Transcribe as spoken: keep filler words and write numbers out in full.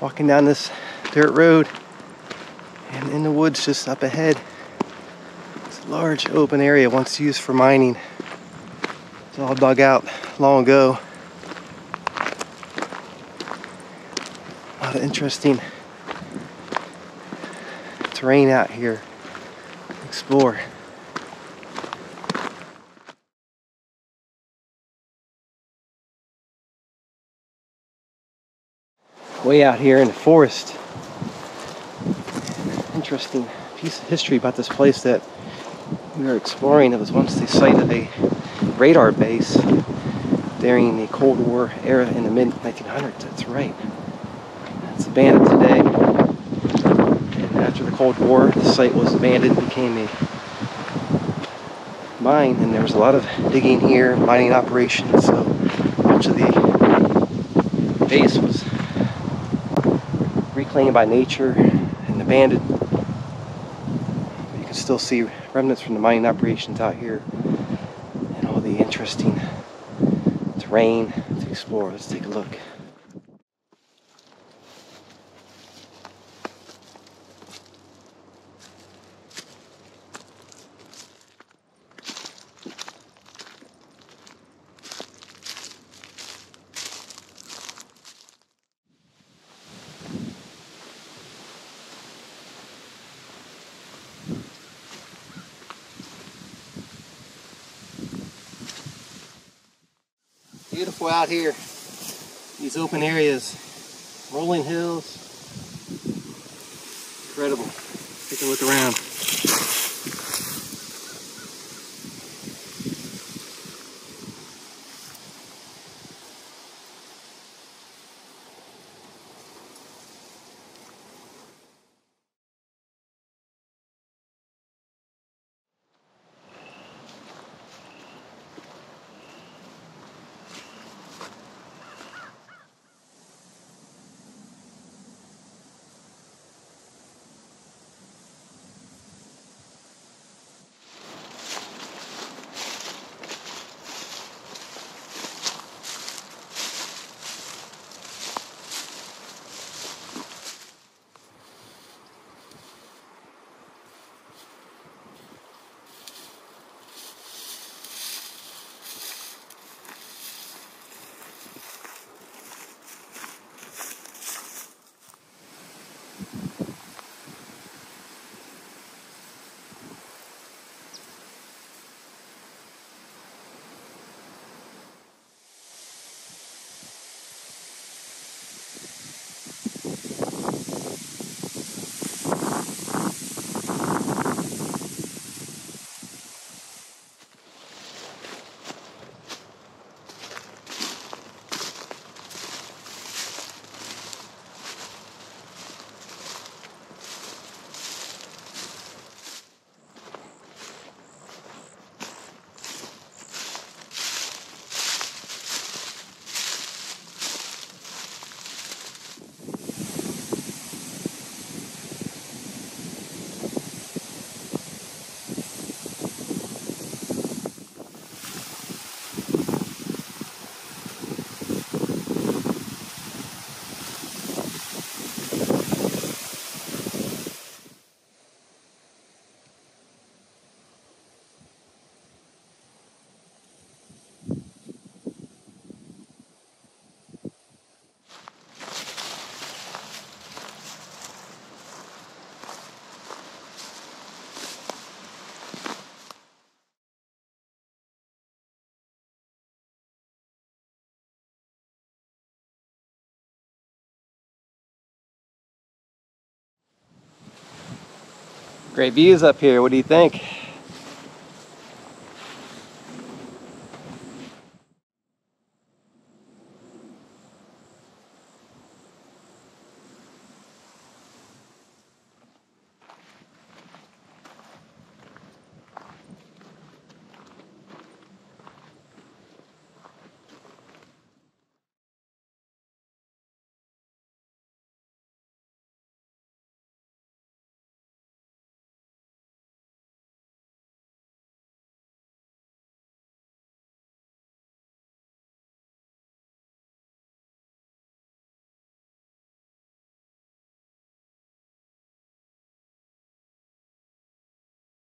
walking down this dirt road, and in the woods just up ahead, this large open area once used for mining. It's all dug out long ago. A lot of interesting terrain out here to explore. Way out here in the forest. Interesting piece of history about this place that we were exploring. It was once the site of a radar base during the Cold War era in the mid nineteen hundreds. That's right. It's abandoned today. And after the Cold War, the site was abandoned, became a mine, and there was a lot of digging here, mining operations. So much of the base was reclaimed by nature and abandoned. You can still see remnants from the mining operations out here and all the interesting terrain to explore. Let's take a look. Beautiful out here, these open areas, rolling hills, incredible. Take a look around. Great views up here, what do you think?